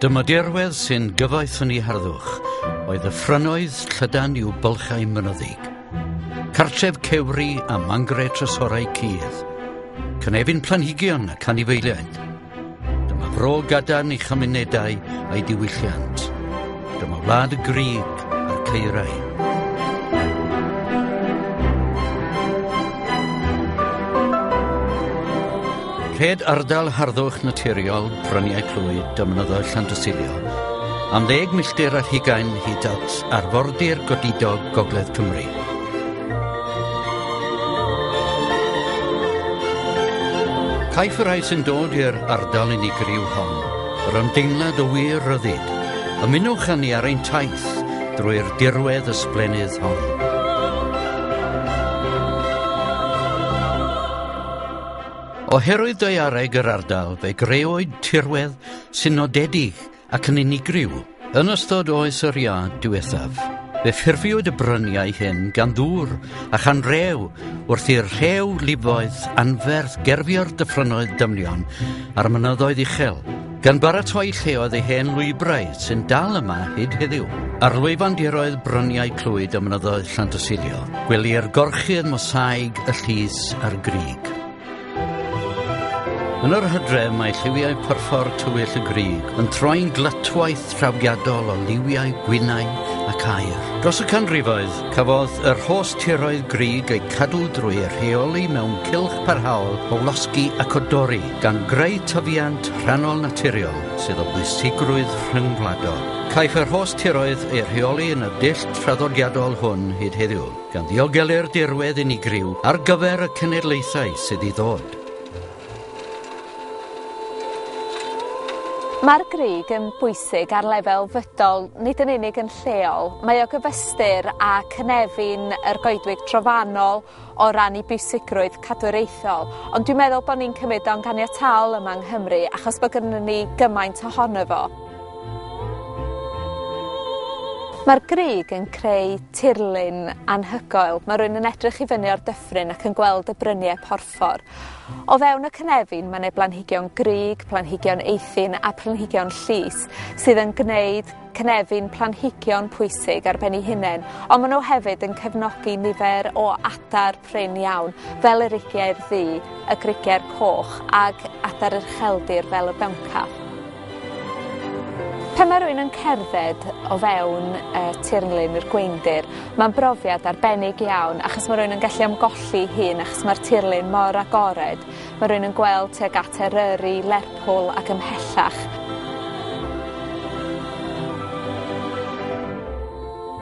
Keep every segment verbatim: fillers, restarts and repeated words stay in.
Dyma dirwedd sy'n gyfoeth yn ei harddwch, oedd y ffrynoedd llydan i'w bylchau mynyddig. Cartref cewri a mangre trysorau cydd. Cynefin planhigion ac anifeiliaid. Dyma fro gadarn ei chymunedau a'i diwylliant. Dyma wlad y Grug ar Caerau. Rhed ardal harddwch naturiol bryniau Clwyd dymunodau Llantysilio, am ddeg milltir ar hugain hyd at arfordir godidog Gogledd Cymru. Caiff y rai sy'n dod i'r ardal unigryw hon, yr ymdeimlad o wir ryddid, ymunwch â ni ar ein taith drwy'r dirwedd ysblenydd hon. Oherwydd ei areg yr ardal, fe greoed tirwedd sy'n nodedig ac yn unigryw yn ystod oes yr ia diwethaf. Fe ffurfiwyd y bryniau hyn gan ddŵr a chan rew wrth i'r rhew liboedd anferth gerfio'r dyffrynoedd dymlion a'r mynyddoedd uchel, gan baratoi lleoedd ei hen lwybrau sy'n dal yma hyd heddiw. Ar lwyfandiroedd bryniau Clwyd y mynyddoedd Llantysilio, gwelir gorchudd mosaig y llys a'r Grug. Yn yr hydref mae lliwiau porffor tywyll y Grug yn troi'n glatwaith trawiadol o liwiau, gwynau ac aer. Dros y canrifoedd, cafodd yr holl tiroedd Grug eu cadw drwy y rheoli mewn cylch parhaol o losgi ac odori gan greu tyfiant rhanol naturiol sydd o bwysigrwydd rhyngwladol. Caiff yr holl tiroedd eu rheoli yn y dill traddodiadol hwn hyd heddiw gan ddiogelu'r dirwedd unigryw ar gyfer y cenedlaethau sydd i ddod. Mae'r Grug yn bwysig ar lefel fydol, nid yn unig yn lleol. Mae o gyfystyr a cynefin yr goedwig trofannol o ran ei bwysigrwydd cadwreithol. Ond dwi'n meddwl bod ni'n cymryd o'n ganiataol yma yng Nghymru achos bod gynnon ni gymaint ohono fo. Mae'r Grug yn creu tirlun anhygoel. Mae rhywun yn edrych i fyny o'r dyffryn ac yn gweld y bryniau porffor. O fewn y cynefin, mae yna blanhigion Grug, planhigion eithin a planhigion llys sydd yn gwneud cynefin planhigion pwysig ar ben eu hunain, ond maen nhw hefyd yn cefnogi nifer o adar prin iawn, fel yr ugiau'r ddu, y grigiau'r coch ac adar yr ucheldir fel y bencaf. Pan mae rhywun yn cerdded o fewn e, Tirlyn yr Gweindir, mae'n brofiad arbennig iawn achos mae rhywun yn gallu ymgolli hun achos mae'r tirlun mor agored. Mae rhywun yn gweld tuag at Eryri, Lerpwl ac ymhellach.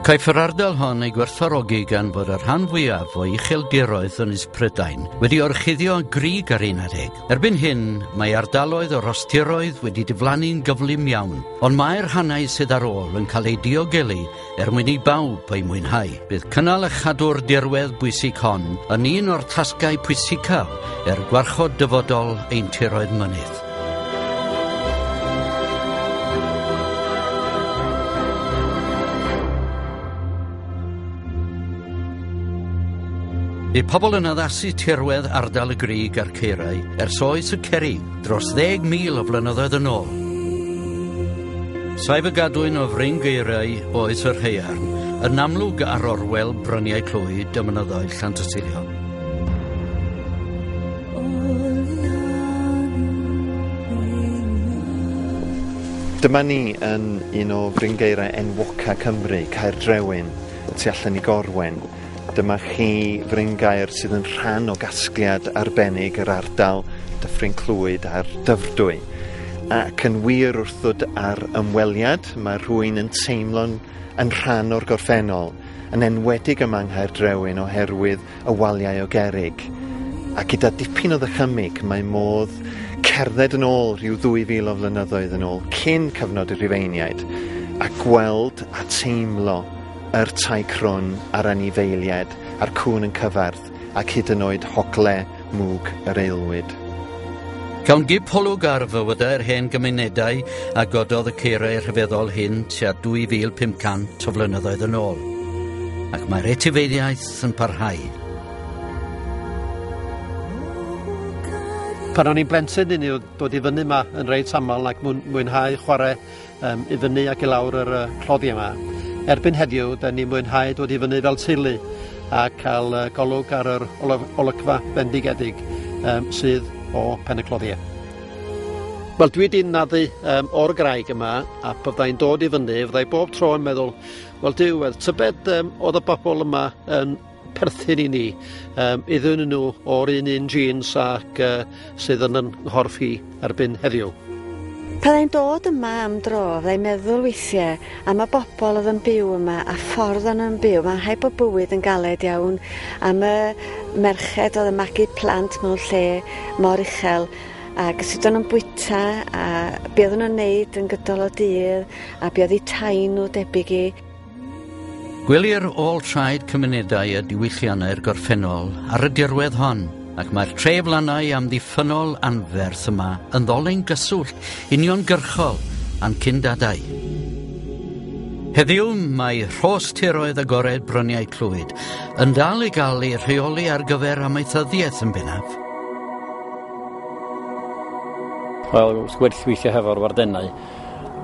Caiff yr ardal hon ei gwerthfawrogi gan fod yr rhan fwyaf o ucheldiroedd yn Ynys Prydain wedi orchuddio Grug ar un adeg. Erbyn hyn, mae ardaloedd o rostiroedd wedi diflannu'n gyflym iawn, ond mae'r rhannau sydd ar ôl yn cael ei diogelu er mwyn i bawb ei mwynhau. Bydd cynnal a chadw'r dirwedd bwysig hon yn un o'r tasgau pwysicaf er gwarchod dyfodol ein tiroedd mynydd. Mae pobl yn addasu tirwedd ardal y Grug ar Caerau ers oes y Ceri dros ddeg mil o flynyddoedd yn ôl. Saif y gadwyn o Fring Geirau oes yr Haearn yn amlwg ar orwel bryniau Clwyd y mynyddoedd Llantysilio. Dyma ni yn un o Fring Geirau enwoca Cymru, Caer Drewyn, tu allan i Gorwen. Dyma chi Fring Gaer sydd yn rhan o gasgliad arbennig yr ardal Dyffryn Clwyd a'r Dyfrdwy. Ac yn wir wrthod ar ymweliad, mae rhywun yn teimlo'n yn rhan o'r gorffennol, yn enwedig yma yng Nghaerdrewyn oherwydd y waliau o gerrig. A gyda dipyn o ddychymyg, mae modd cerdded yn ôl rhyw ddwy fil o flynyddoedd yn ôl, cyn cyfnod y Rhufeiniaid, a gweld a teimlo yr tai crwn a'r anifeiliaid, a'r cwn yn cyfarth, ac hyd yn oed hogle mwg yr eilwyd. Cawn gib holwg ar fywydau'r hen gymunedau a gododd y ceirau rhyfeddol hyn tua dwy fil pum cant o flynyddoedd yn ôl. ac mae'r etifeddiaeth yn parhau. Pan o'n i'n blentyn, ni oedd dod i fyny yma yn reit aml ac mwynhau chwarae um, i fyny ac i lawr yr uh, cloddi yma. Erbyn heddiw, da ni mwynhau dod i fyny fel teulu a cael uh, golwg ar yr olygfa bendigedig um, sydd o Penycloddiau. Wel, dwi di'n naddu um, o'r graig yma, a byddai'n dod i fyny, fyddai bob tro yn meddwl, wel, diwedd, tybed um, oedd y bobl yma yn perthyn i ni, um, iddyn nhw o'r un un jeans ac uh, sydd yn ynghorff i erbyn heddiw. Pan i'n dod yma am dro, fyddai'n meddwl weithiau am y bobl oedd yn byw yma, a ffordd yn yn byw, mae'n rhaid bod bywyd yn galed iawn, am y merched oedd yn magu plant mewn lle mor uchel, ac sut o'n bwyta, a be oedden nhw'n neud yn gydol o dydd, a be oedd eu tai nhw debyg i. Gwelir ôl traed cymunedau y diwylliannau'r gorffennol ar y dirwedd hon, ac mae'r treflannau am ddiffynol anferth yma yn ddolen gyswllt uniongyrchol a'n cyndadau. Heddiw mae rhos tiroedd agored bryniau Clwyd yn dal i gael ei rheoli ar gyfer amaethyddiaeth yn bennaf. Wel, wrth gwrs weithio hefo'r wardenau,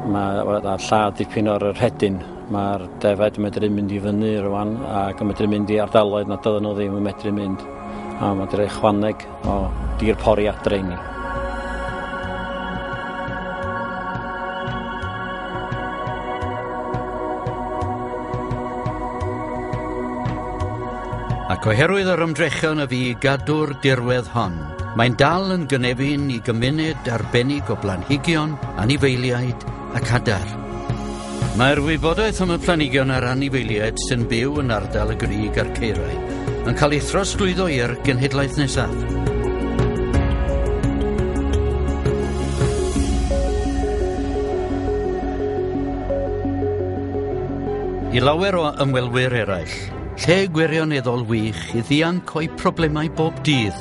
mae lladd dipyn o'r rhedyn, mae'r defaid yn medru mynd i fyny rwan, ac yn medru mynd i ardaloedd nad oedden nhw ddim yn medru mynd, a mae wedi rhoi chwaneg o dir pori a dreini. Ac oherwydd yr ymdrechion y fi gadw'r dirwedd hon, mae'n dal yn gynefin i gymuned arbennig o blanhigion, anifeiliaid ac adar. Mae'r wybodaeth am y planhigion a'r anifeiliaid sy'n byw yn ardal y Grug ar Caerau yn cael ei throsglwyddo i'r genhedlaeth nesaf. I lawer o ymwelwyr eraill, lle gwirioneddol wych i ddianc o'i problemau bob dydd,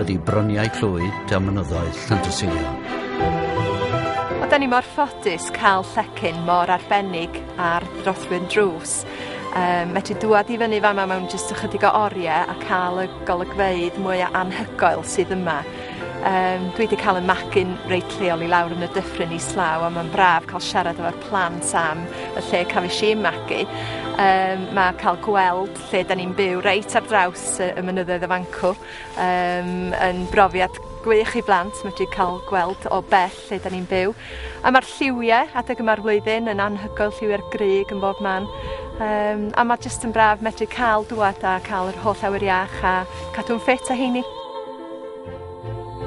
ydy bryniau Clwyd a mynyddoedd Llantysilio. Oedden ni mor ffodus cael llecyn mor arbennig ar drothwyn drws. Um, medru dŵad i fyny fama mewn jyst ychydig o oriau a cael y golygfeydd mwy anhygoel sydd yma. Um, dwi wedi cael y magu'n reit lleol i lawr yn y dyffryn i Slaw, a mae'n braf cael siarad efo'r plant am y lle cafes i'n magu. Um, mae cael gweld lle da ni'n byw reit ar draws y mynyddoedd y fancw um, yn brofiad gwych i blant, medru cael gweld o bell lle da ni'n byw. A mae'r lliwiau, adeg yma'r flwyddyn, yn anhygoel, lliwiau'r grug yn bob man. Um, a mae jyst yn braf medru cael dŵad a cael yr holl awyr iach a cadw'n ffit a heini.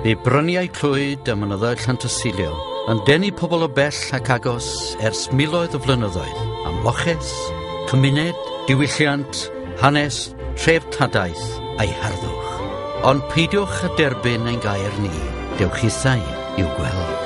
Bu bryniau Clwyd a mynyddoedd Llantysilio yn denu pobl o bell ac agos ers miloedd o flynyddoedd am loches, cymuned, diwylliant, hanes, treftadaeth a'i harddwch. Ond peidiwch a derbyn ein gair ni, dewch hithau i'w gweld.